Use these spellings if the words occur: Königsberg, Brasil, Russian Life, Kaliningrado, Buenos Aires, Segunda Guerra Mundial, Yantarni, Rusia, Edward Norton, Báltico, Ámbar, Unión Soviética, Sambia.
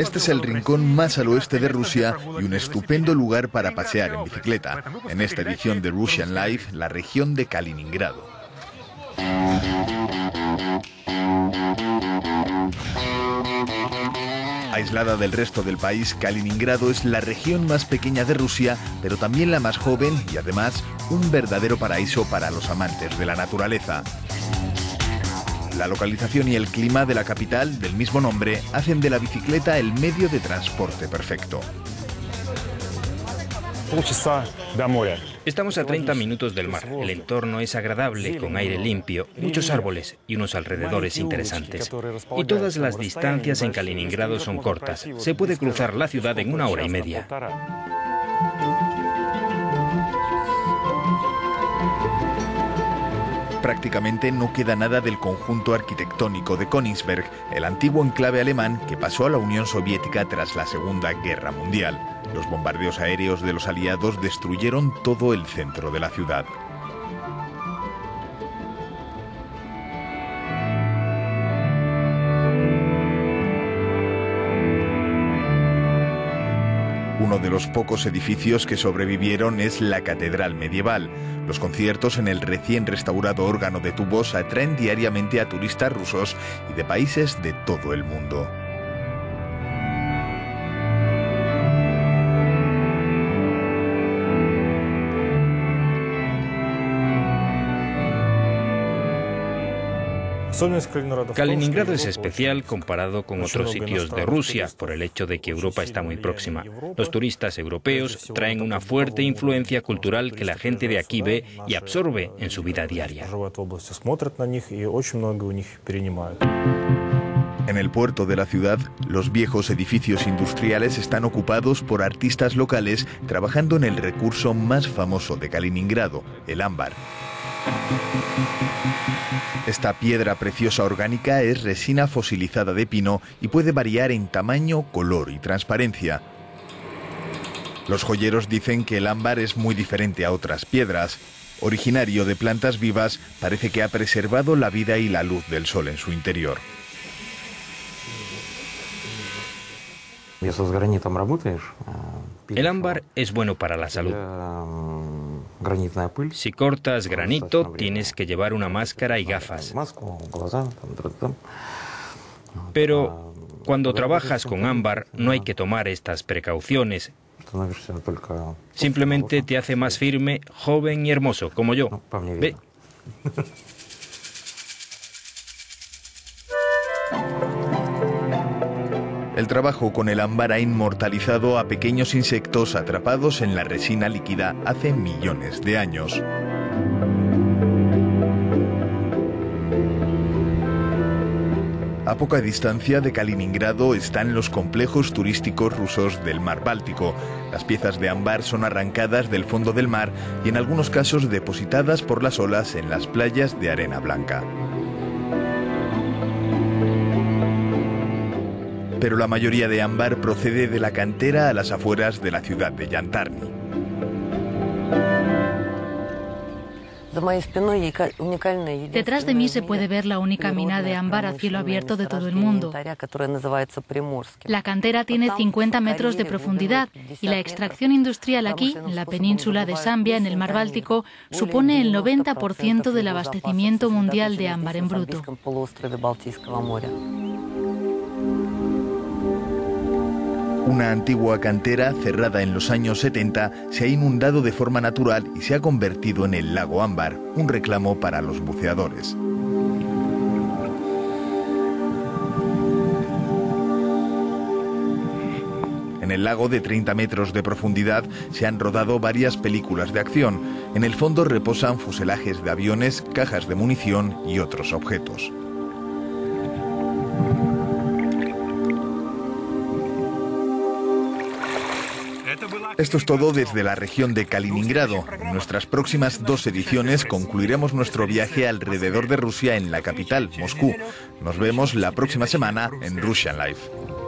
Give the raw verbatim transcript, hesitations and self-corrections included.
Este es el rincón más al oeste de Rusia y un estupendo lugar para pasear en bicicleta. En esta edición de Russian Life, la región de Kaliningrado. Aislada del resto del país, Kaliningrado es la región más pequeña de Rusia, pero también la más joven y además un verdadero paraíso para los amantes de la naturaleza. La localización y el clima de la capital, del mismo nombre, hacen de la bicicleta el medio de transporte perfecto. Estamos a treinta minutos del mar. El entorno es agradable, con aire limpio, muchos árboles y unos alrededores interesantes. Y todas las distancias en Kaliningrado son cortas. Se puede cruzar la ciudad en una hora y media. Prácticamente no queda nada del conjunto arquitectónico de Königsberg, el antiguo enclave alemán que pasó a la Unión Soviética tras la Segunda Guerra Mundial. Los bombardeos aéreos de los aliados destruyeron todo el centro de la ciudad. Uno de los pocos edificios que sobrevivieron es la catedral medieval. Los conciertos en el recién restaurado órgano de tubos atraen diariamente a turistas rusos y de países de todo el mundo. Kaliningrado es especial comparado con otros sitios de Rusia por el hecho de que Europa está muy próxima. Los turistas europeos traen una fuerte influencia cultural que la gente de aquí ve y absorbe en su vida diaria. En el puerto de la ciudad, los viejos edificios industriales están ocupados por artistas locales trabajando en el recurso más famoso de Kaliningrado, el ámbar. Esta piedra preciosa orgánica es resina fosilizada de pino y puede variar en tamaño, color y transparencia. Los joyeros dicen que el ámbar es muy diferente a otras piedras. Originario de plantas vivas, parece que ha preservado la vida y la luz del sol en su interior. El ámbar es bueno para la salud. Si cortas granito, tienes que llevar una máscara y gafas. Pero cuando trabajas con ámbar, no hay que tomar estas precauciones. Simplemente te hace más firme, joven y hermoso, como yo. ¿Ve? El trabajo con el ámbar ha inmortalizado a pequeños insectos atrapados en la resina líquida hace millones de años. A poca distancia de Kaliningrado están los complejos turísticos rusos del mar Báltico. Las piezas de ámbar son arrancadas del fondo del mar y en algunos casos depositadas por las olas en las playas de arena blanca. Pero la mayoría de ámbar procede de la cantera a las afueras de la ciudad de Yantarni. Detrás de mí se puede ver la única mina de ámbar a cielo abierto de todo el mundo. La cantera tiene cincuenta metros de profundidad y la extracción industrial aquí, en la península de Sambia, en el mar Báltico, supone el noventa por ciento del abastecimiento mundial de ámbar en bruto. Una antigua cantera cerrada en los años setenta se ha inundado de forma natural y se ha convertido en el lago Ámbar, un reclamo para los buceadores. En el lago de treinta metros de profundidad se han rodado varias películas de acción. En el fondo reposan fuselajes de aviones, cajas de munición y otros objetos. Esto es todo desde la región de Kaliningrado. En nuestras próximas dos ediciones concluiremos nuestro viaje alrededor de Rusia en la capital, Moscú. Nos vemos la próxima semana en Russian Life.